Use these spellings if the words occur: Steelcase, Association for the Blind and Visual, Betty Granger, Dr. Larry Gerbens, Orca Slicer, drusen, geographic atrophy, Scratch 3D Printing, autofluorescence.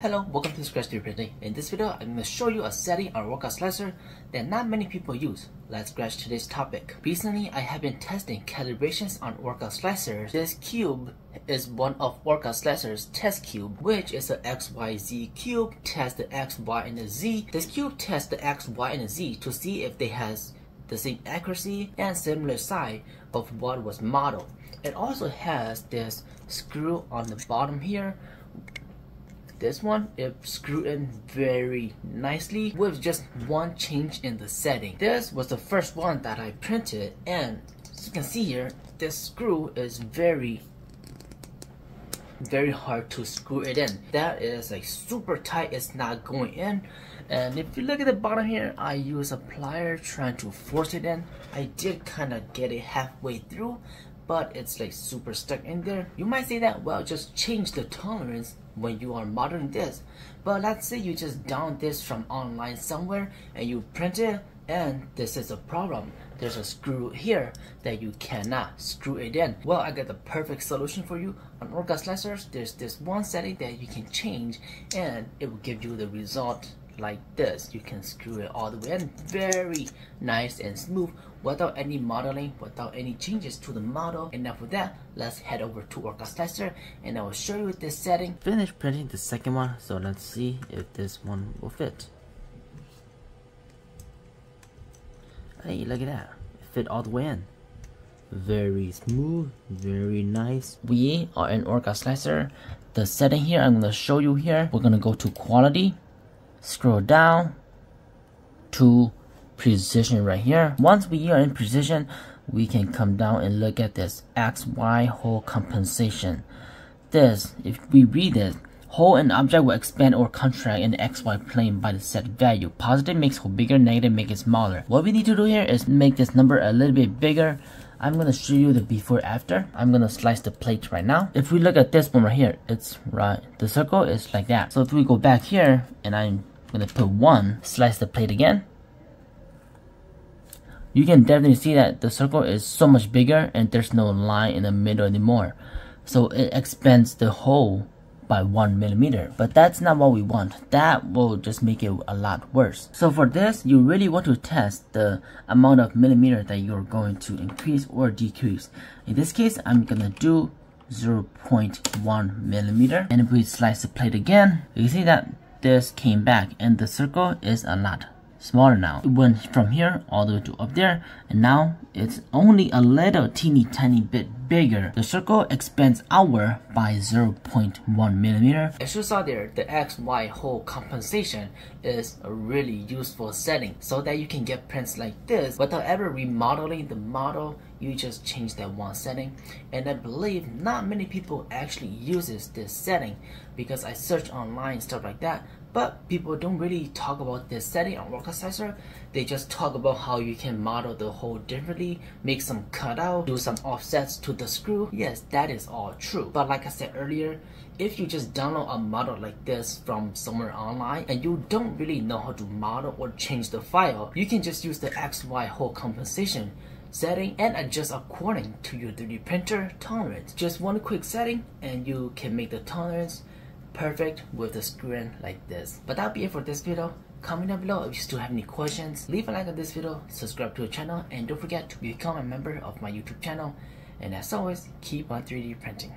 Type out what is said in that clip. Hello, welcome to Scratch 3D Printing. In this video, I'm going to show you a setting on Orca Slicer that not many people use. Let's scratch today's topic. Recently, I have been testing calibrations on Orca Slicer. This cube is one of Orca Slicer's test cube, which is the XYZ cube. Test the X, Y, and the Z. This cube tests the X, Y, and the Z to see if they has the same accuracy and similar size of what was modeled. It also has this screw on the bottom here. This one, it screwed in very nicely with just one change in the setting. This was the first one that I printed, and as you can see here, this screw is very hard to screw it in. That is like super tight, it's not going in. And if you look at the bottom here, I use a plier trying to force it in. I did kind of get it halfway through, but it's like super stuck in there. You might say that, well, just change the tolerance when you are modeling this. But let's say you just download this from online somewhere and you print it, and this is a problem. There's a screw here that you cannot screw it in. Well, I got the perfect solution for you. On Orca Slicers, there's this one setting that you can change and it will give you the result like this. You can screw it all the way in, very nice and smooth, without any modeling, without any changes to the model. Enough with that, let's head over to Orca Slicer and I will show you this setting. Finish printing the second one, so let's see if this one will fit. Hey, look at that, it fit all the way in. Very smooth, very nice. We are in Orca Slicer. The setting here, I'm gonna show you here. We're gonna go to quality, scroll down to precision right here. Once we are in precision, we can come down and look at this XY hole compensation. This, if we read it, hole and object will expand or contract in the XY plane by the set value. Positive makes hole bigger, negative makes it smaller. What we need to do here is make this number a little bit bigger. I'm gonna show you the before after. I'm gonna slice the plate right now. If we look at this one right here, it's right, the circle is like that. So if we go back here and I'm gonna put one, slice the plate again, you can definitely see that the circle is so much bigger and there's no line in the middle anymore. So it expands the hole by 1 millimeter, but that's not what we want. That will just make it a lot worse. So for this, you really want to test the amount of millimeter that you're going to increase or decrease. In this case, I'm gonna do 0.1 millimeter. And if we slice the plate again, you can see that this came back and the circle is a lot smaller now. It went from here all the way to up there, and now it's only a little teeny tiny bit bigger. The circle expands outward by 0.1 millimeter. As you saw there, the XY hole compensation is a really useful setting so that you can get prints like this without ever remodeling the model. You just change that one setting, and I believe not many people actually uses this setting because I search online stuff like that, but people don't really talk about this setting on Orca Slicer. They just talk about how you can model the hole differently, make some cutout, do some offsets to the screw. Yes, that is all true, but like I said earlier, if you just download a model like this from somewhere online and you don't really know how to model or change the file, you can just use the XY hole compensation setting and adjust according to your 3D printer tolerance. Just one quick setting and you can make the tolerance perfect with the screw in like this. But that'll be it for this video. Comment down below if you still have any questions. Leave a like on this video, subscribe to the channel, and don't forget to become a member of my YouTube channel. And as always, keep on 3D printing.